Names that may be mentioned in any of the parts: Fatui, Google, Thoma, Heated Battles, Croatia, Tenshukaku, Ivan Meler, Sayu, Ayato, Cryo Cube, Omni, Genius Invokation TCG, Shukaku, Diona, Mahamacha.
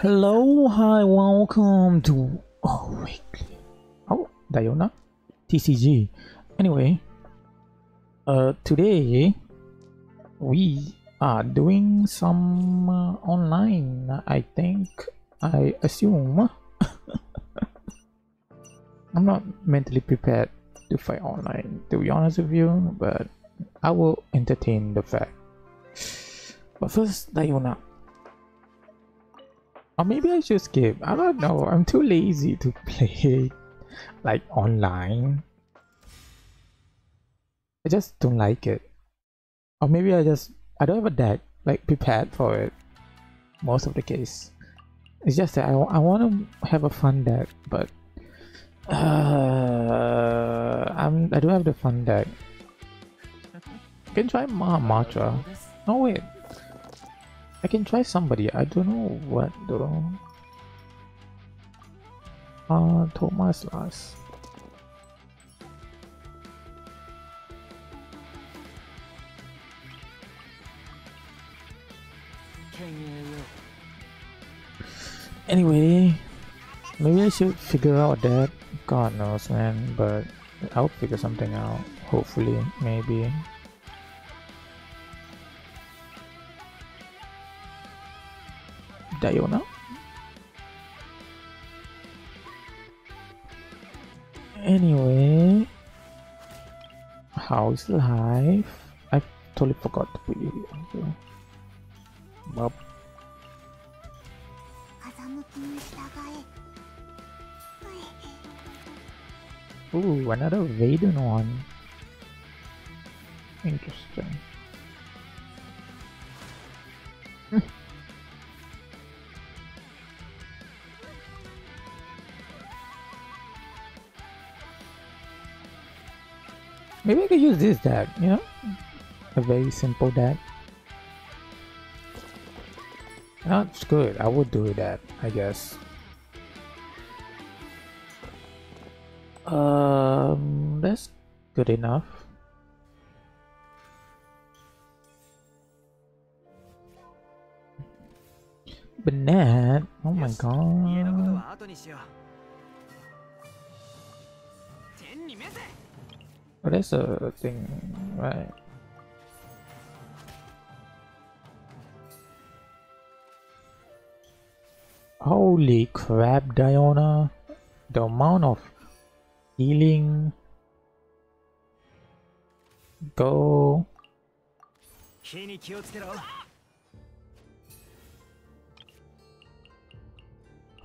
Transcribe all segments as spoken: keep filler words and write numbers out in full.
Hello, hi, welcome to... Oh, wait. Oh, Diona? T C G. Anyway, uh, today we are doing some uh, online, I think, I assume. I'm not mentally prepared to fight online, to be honest with you, but I will entertain the fact. But first, Diona. Or maybe I should skip. I don't know. I'm too lazy to play like online. I just don't like it. Or maybe I just I don't have a deck like prepared for it. Most of the case, it's just that I I want to have a fun deck, but. Uh, I'm, I don't have the fun deck. I can try Mahamacha. No wait, I can try somebody. I don't know what though. Uh, Thomas last. Anyway, maybe I should figure out that. God knows, man, but I'll figure something out, hopefully, maybe. Diona? Anyway, how's life? I totally forgot to put you here. Well, ooh, another Vaden one. Interesting. Maybe I could use this deck, you know? A very simple deck. That's good, I would do that, I guess. Um, that's good enough. Banana, oh my god. Oh, that's a thing, right? Holy crap, Diona. The amount of healing. Go.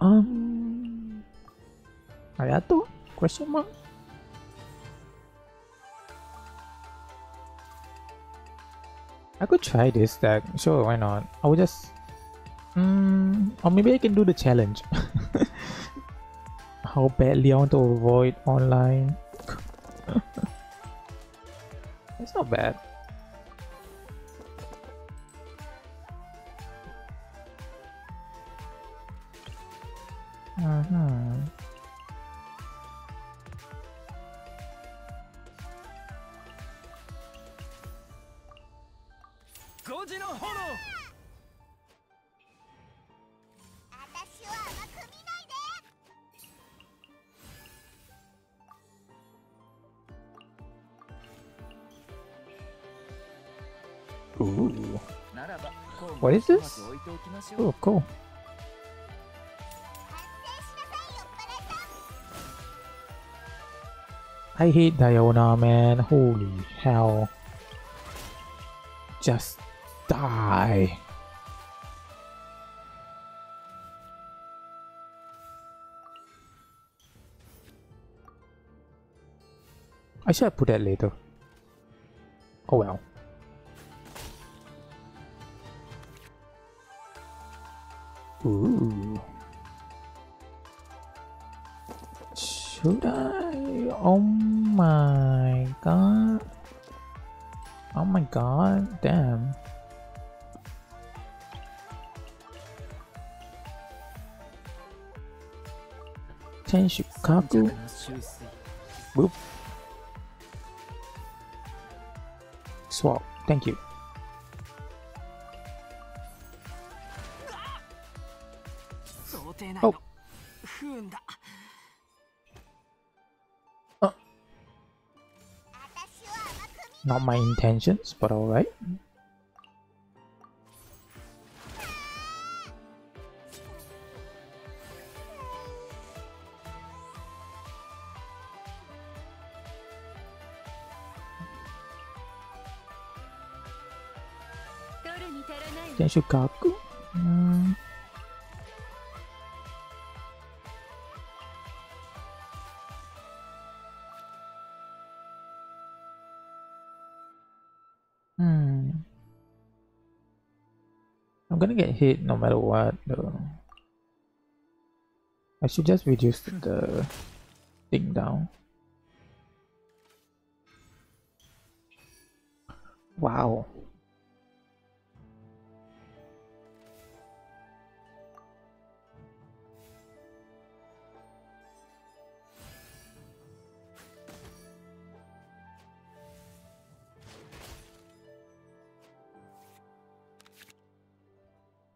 Um. Ayato? Question mark? I could try this deck. Sure, why not? I would just. Mm, or maybe I can do the challenge. How badly I want to avoid online. It's not bad. Uh-huh. Ooh. What is this? Oh, cool. I hate Diona, man. Holy hell. Just die. I should have put that later. Oh well. Ooh. Should I? Oh my god. Oh my god, damn. Tenshukaku. Whoop. Swap, thank you. Oh. Uh. Not my intentions, but alright. Shukaku. Mm. Hmm. I'm gonna get hit no matter what though. I should just reduce the thing down. Wow.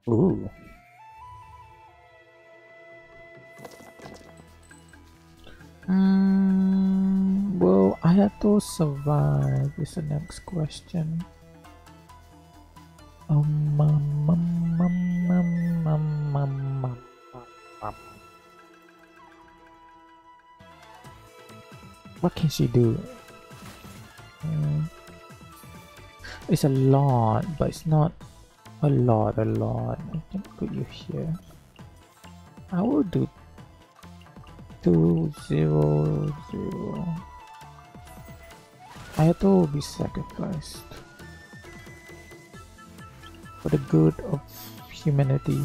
Ooh. Mm, will Ayato survive is the next question. Um, um, um, um, um, um, um, um, um. What can she do? Mm. It's a lot, but it's not A lot, a lot. I can put you here. I will do two zero zero. Ayato will be sacrificed for the good of humanity.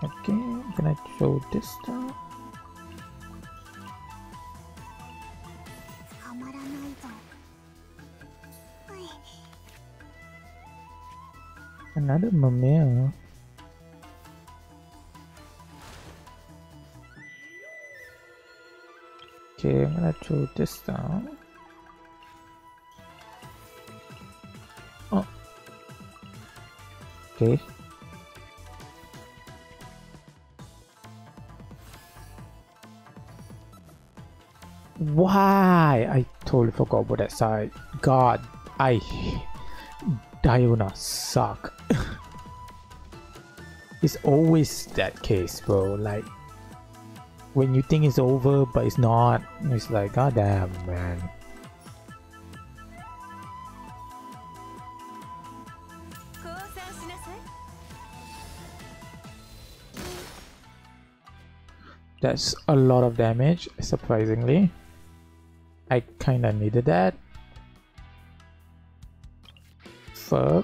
Okay, I'm gonna throw this down. Another Mamel. Okay, I'm gonna throw this down. Oh. Okay. Why? I totally forgot about that side. God, I. Diona suck. It's always that case, bro. Like when you think it's over but it's not, it's like god damn, man. That's a lot of damage, surprisingly. I kinda needed that. Fuck.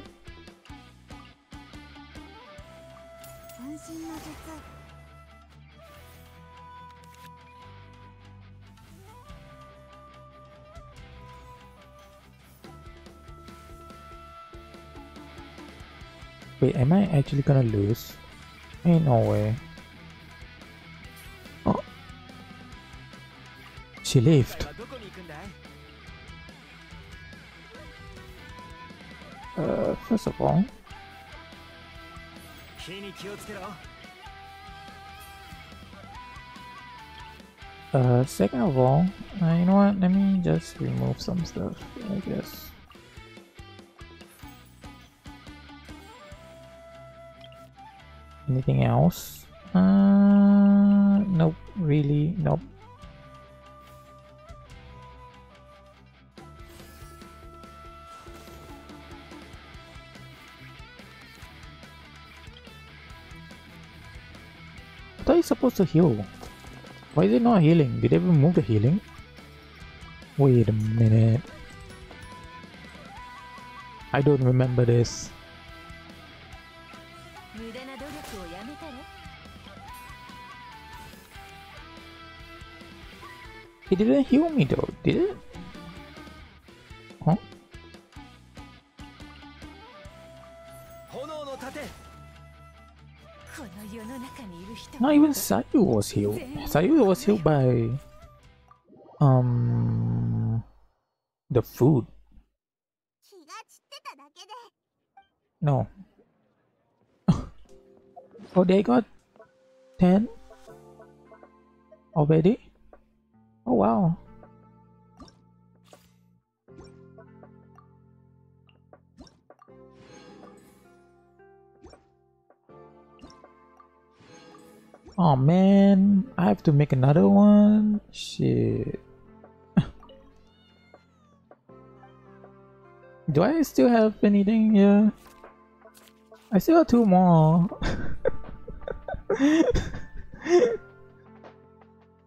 Wait, am I actually gonna lose? Ain't no way. Oh. She lived. Uh, first of all, uh, second of all, uh, you know what? Let me just remove some stuff, I guess. Anything else? Uh, nope, really, nope. I thought it's supposed to heal. Why is it not healing? Did they remove the healing? Wait a minute. I don't remember this. It didn't heal me though, did it? Huh? Not even Sayu was healed. Sayu was healed by um the food. No, Oh, they got ten already. Oh wow. Oh man, I have to make another one. Shit. Do I still have anything here? I still have two more.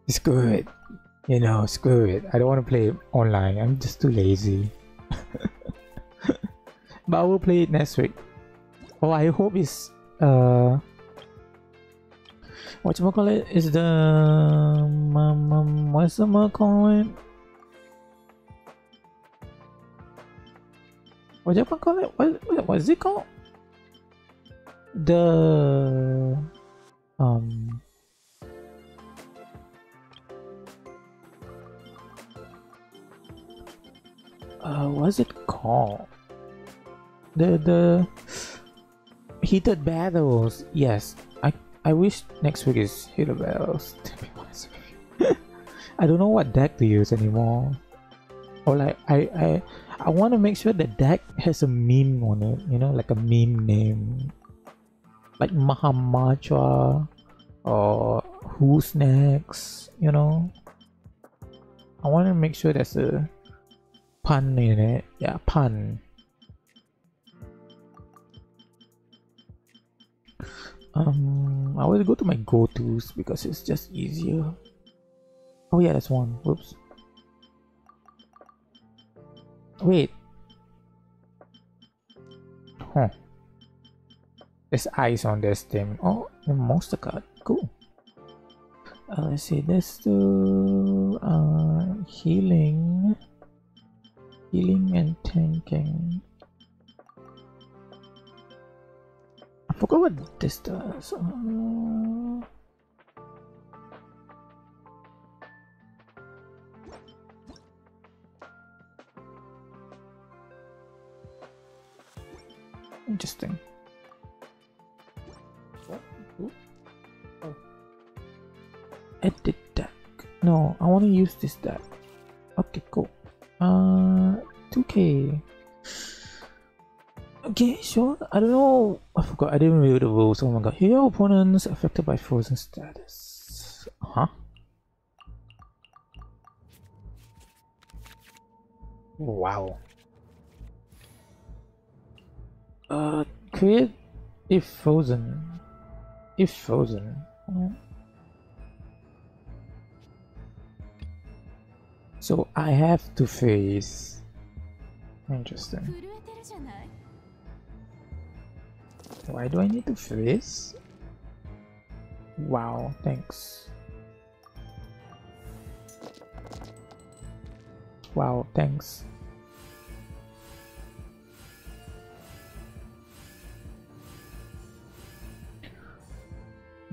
Screw it. You know, screw it. I don't want to play it online. I'm just too lazy. But I will play it next week. Oh, I hope it's uh whatchamacallit is the um, whatchamacallit whatchamacallit what, what, what is it called? The um uh what's it called? The the Heated Battles, yes. I wish next week is Heated Battles, to be honest with you. I don't know what deck to use anymore. Or like, I I, I want to make sure the deck has a meme on it, you know, like a meme name. Like Mahamacha or Who's Next, you know. I want to make sure there's a pun in it. Yeah, pun. Um, I always go to my go-tos because it's just easier. Oh yeah, that's one. Whoops. Wait. Huh. There's ice on this thing. Oh, the monster card. Cool. Uh, let's see. There's two uh, healing, healing and tanking. I forgot what this does. Uh... Interesting. What? Oh. Edit deck. No, I want to use this deck. Okay, cool. Uh, two K. Okay, sure. I don't know. I forgot. I didn't read the rules. Oh my god. Here are opponents affected by frozen status. Huh? Wow. Uh, create if frozen. If frozen. Yeah. So I have to face. Interesting. Why do I need to freeze? Wow, thanks. Wow, thanks.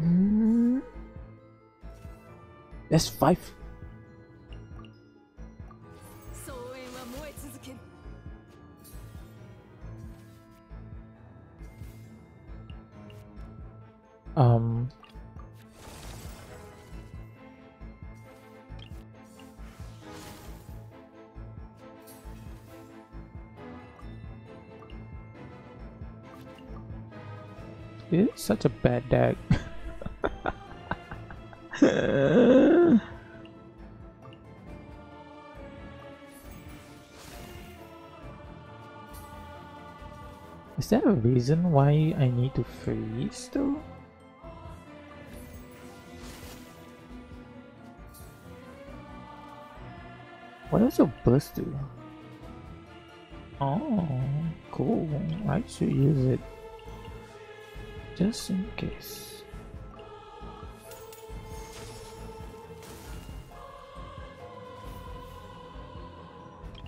Mm. That's five. Um it's such a bad deck. Is there a reason why I need to freeze though? What does your burst do? Oh, cool. I should use it just in case.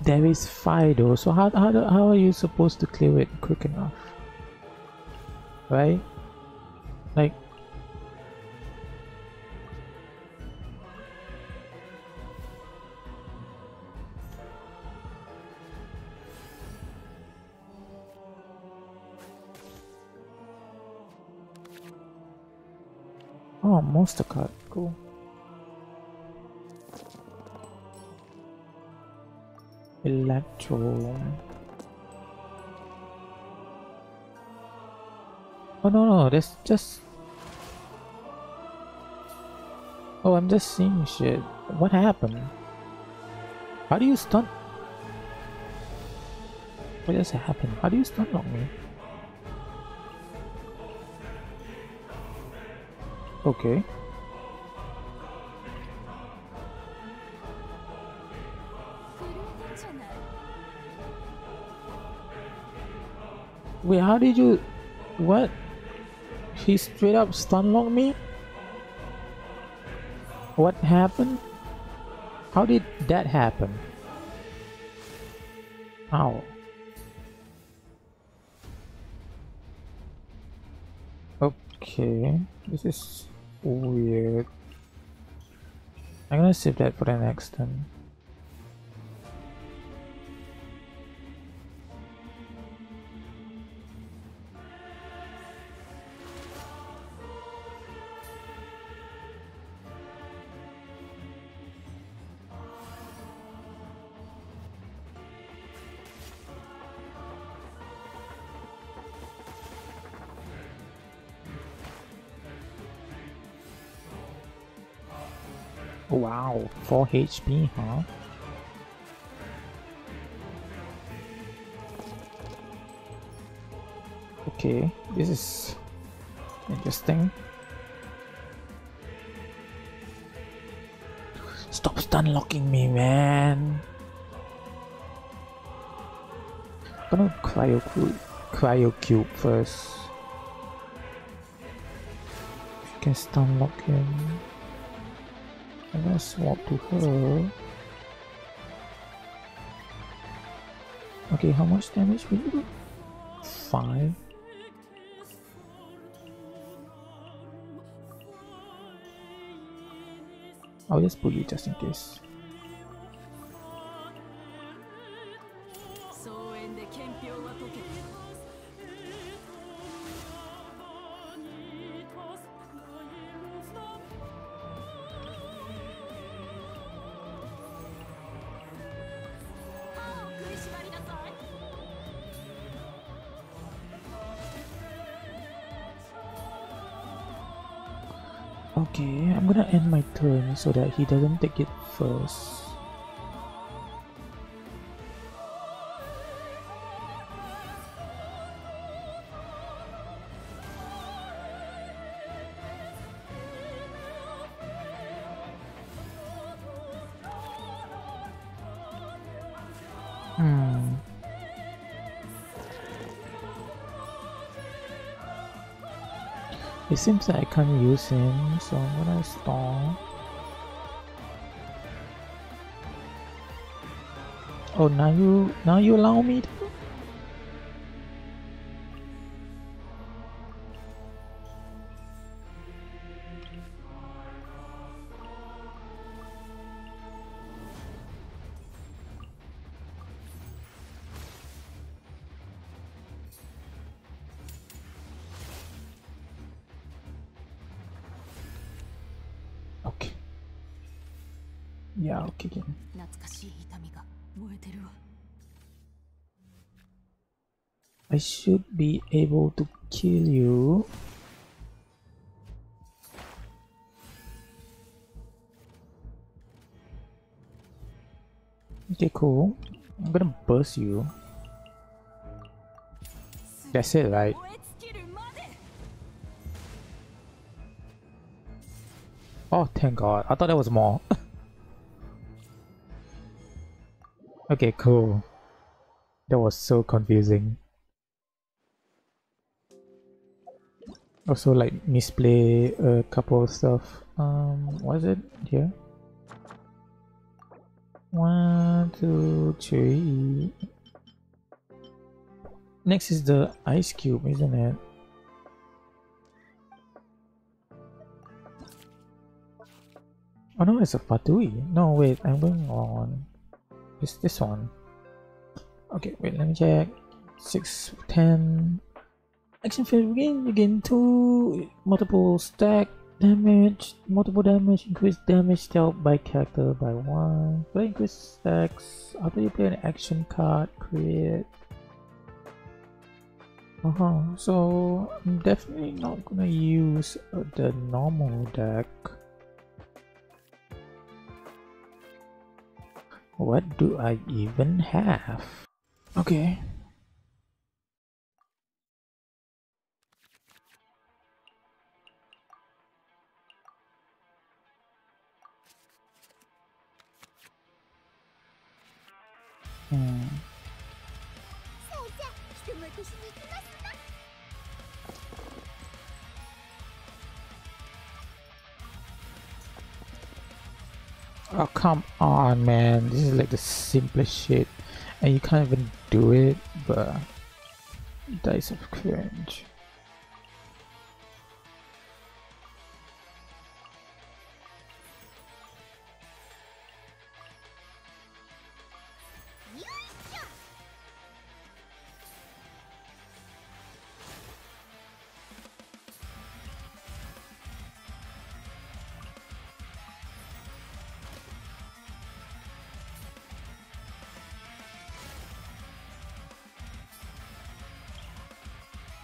There is Fido, so how how how are you supposed to clear it quick enough? Right? Like. Oh, monster card. Cool. Electro. Oh no no, that's just... Oh, I'm just seeing shit. What happened? How do you stun? What does happen? How do you stun on me? Okay. Wait, how did you... What? He straight up stunlocked me? What happened? How did that happen? Ow. Okay, this is weird. I'm gonna save that for the next time. Wow, four H P, huh? Okay, this is interesting. Stop stun locking me, man. I'm gonna cryo cube, cryo cube first. If you can stun lock him. I'm gonna swap to her. Okay, how much damage will you do? Five. I'll just pull you just in case. Okay, I'm gonna end my turn so that he doesn't take it first. Hmm. It seems that I can't use him, so I'm gonna stall. Oh, now you now you allow me to? Yeah, I'll kick in. I should be able to kill you. Okay, cool. I'm gonna burst you. That's it, right? Oh, thank God. I thought that was more. Okay, cool. That was so confusing. Also, like, misplay a couple of stuff. Um, what is it? Here? One, two, three. Next is the ice cube, isn't it? Oh no, it's a Fatui. No, wait, I'm going on. It's this one. Okay, wait, let me check. six, ten. Action phase begin, begin two, multiple stack, Damage, multiple damage, increase damage dealt by character by one. Play increase stacks. After you play an action card, create. Uh huh. So I'm definitely not gonna use the normal deck. What do I even have? Okay. Hmm. Oh, come on, man, this is like the simplest shit and you can't even do it, but dice of cringe.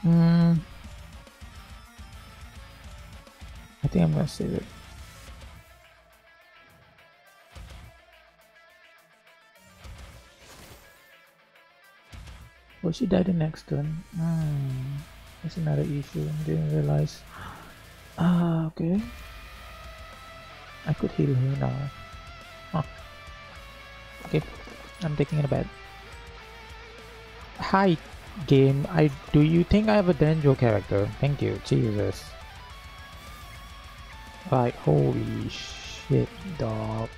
Hmm. I think I'm gonna save it. Well, she died the next turn. Hmm. That's another issue. Didn't realize. Ah, okay. I could heal her now. Huh. Okay. I'm taking it back. Hi. Game, I do you think I have a Denjo character? Thank you, Jesus. Like, holy shit, dog.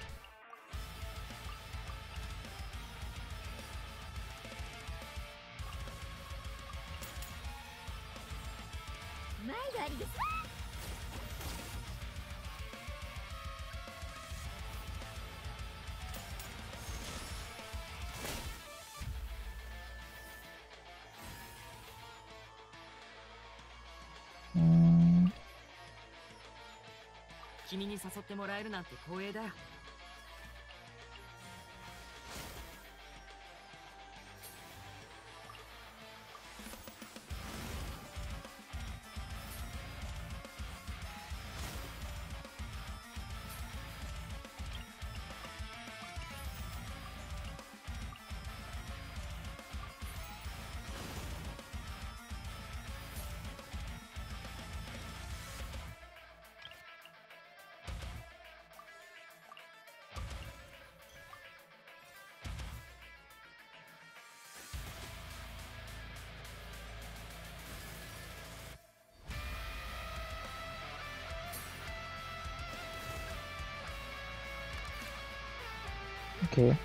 Okay.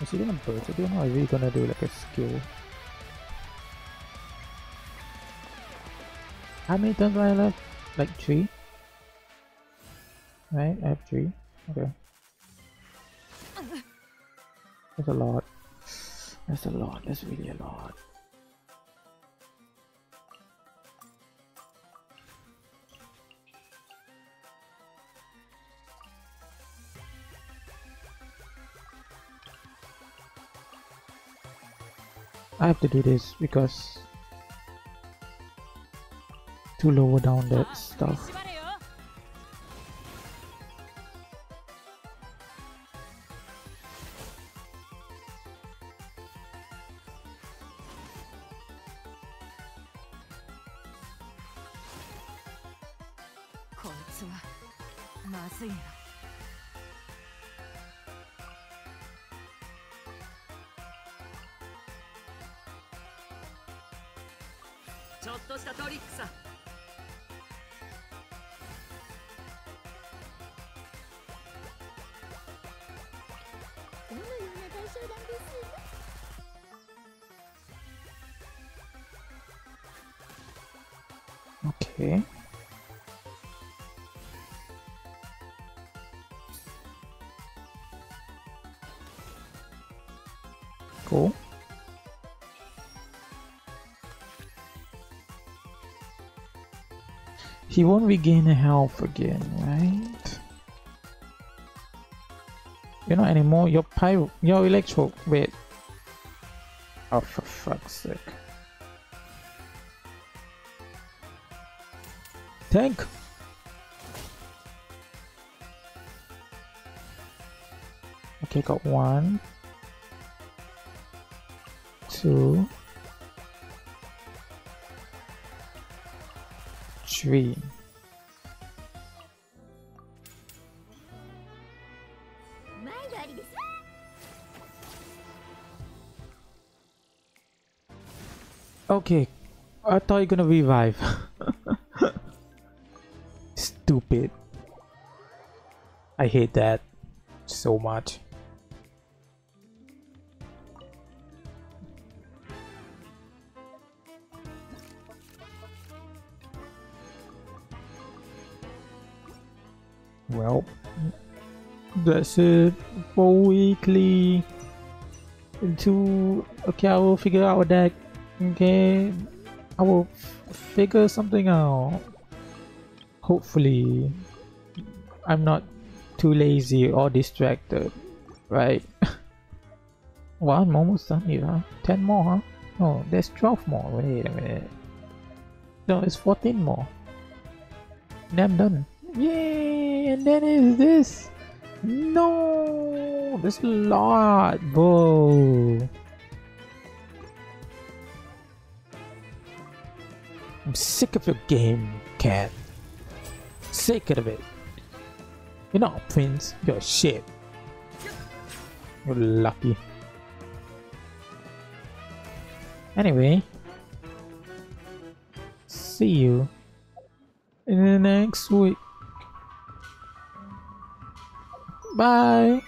Is he gonna burst again or is he gonna do like a skill? How many turns do I left? Like three? Right? I have three. Okay. That's a lot. That's a lot. That's really a lot. I have to do this because to lower down that stuff. Okay. Cool. He won't regain health again, right? You're not anymore, you're pyro, you're electro, wait. Oh, for fuck's sake. Tank! Okay, got one. Two. Three. Okay, I thought you're gonna revive. Stupid. I hate that so much. Well, that's it for weekly two. Okay, I will figure out a deck. Okay, I will figure something out. Hopefully, I'm not too lazy or distracted, right? Well, I'm almost done here, huh? ten more, huh? No, there's twelve more. Wait a minute. No, it's fourteen more. And I'm done. Yay! And then is this. No! There's a lot, bro. I'm sick of your game, cat. Sick of it. You're not a prince, you're shit. You're lucky. Anyway, see you in the next week. Bye.